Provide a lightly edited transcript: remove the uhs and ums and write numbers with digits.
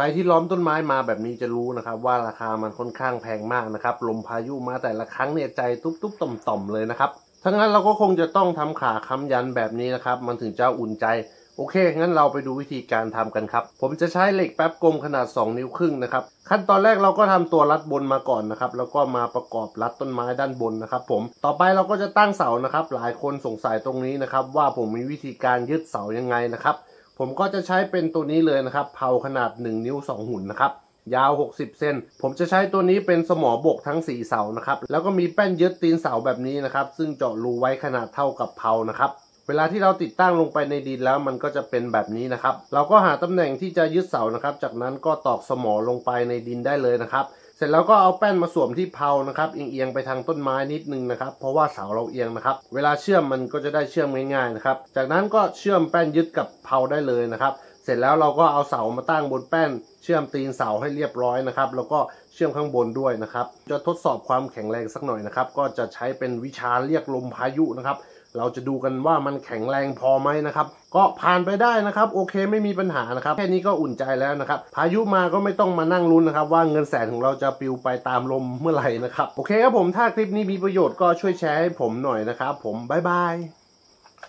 ใครที่ล้อมต้นไม้มาแบบนี้จะรู้นะครับว่าราคามันค่อนข้างแพงมากนะครับลมพายุมาแต่ละครั้งเนี่ยใจตุ๊บๆต่อมๆเลยนะครับทั้งนั้นเราก็คงจะต้องทำขาค้ำยันแบบนี้นะครับมันถึงจะอุ่นใจโอเคงั้นเราไปดูวิธีการทำกันครับผมจะใช้เหล็กแป๊บกลมขนาด2 นิ้วครึ่งนะครับขั้นตอนแรกเราก็ทำตัวรัดบนมาก่อนนะครับแล้วก็มาประกอบรัดต้นไม้ด้านบนนะครับผมต่อไปเราก็จะตั้งเสานะครับหลายคนสงสัยตรงนี้นะครับว่าผมมีวิธีการยึดเสายังไงนะครับผมก็จะใช้เป็นตัวนี้เลยนะครับเพลาขนาด1 นิ้ว 2 หุ่นนะครับยาว60 เซนผมจะใช้ตัวนี้เป็นสมอบกทั้ง4 เสานะครับแล้วก็มีแป้นยึดตีนเสาแบบนี้นะครับซึ่งเจาะรูไว้ขนาดเท่ากับเพลานะครับเวลาที่เราติดตั้งลงไปในดินแล้วมันก็จะเป็นแบบนี้นะครับเราก็หาตำแหน่งที่จะยึดเสานะครับจากนั้นก็ตอกสมอลงไปในดินได้เลยนะครับเสร็จแล้วก็เอาแป้นมาสวมที่เพลานะครับเอียงไปทางต้นไม้นิดนึงนะครับเพราะว่าเสาเราเอียงนะครับเวลาเชื่อมมันก็จะได้เชื่อมง่ายๆนะครับจากนั้นก็เชื่อมแป้นยึดกับเพลาได้เลยนะครับเสร็จแล้วเราก็เอาเสามาตั้งบนแป้นเชื่อมตีนเสาให้เรียบร้อยนะครับแล้วก็เชื่อมข้างบนด้วยนะครับจะทดสอบความแข็งแรงสักหน่อยนะครับก็จะใช้เป็นวิชาเรียกลมพายุนะครับเราจะดูกันว่ามันแข็งแรงพอไหมนะครับก็ผ่านไปได้นะครับโอเคไม่มีปัญหานะครับแค่นี้ก็อุ่นใจแล้วนะครับพายุมาก็ไม่ต้องมานั่งลุ้นนะครับว่าเงินแสนของเราจะปลิวไปตามลมเมื่อไหร่นะครับโอเคครับผมถ้าคลิปนี้มีประโยชน์ก็ช่วยแชร์ให้ผมหน่อยนะครับผมบ๊ายบาย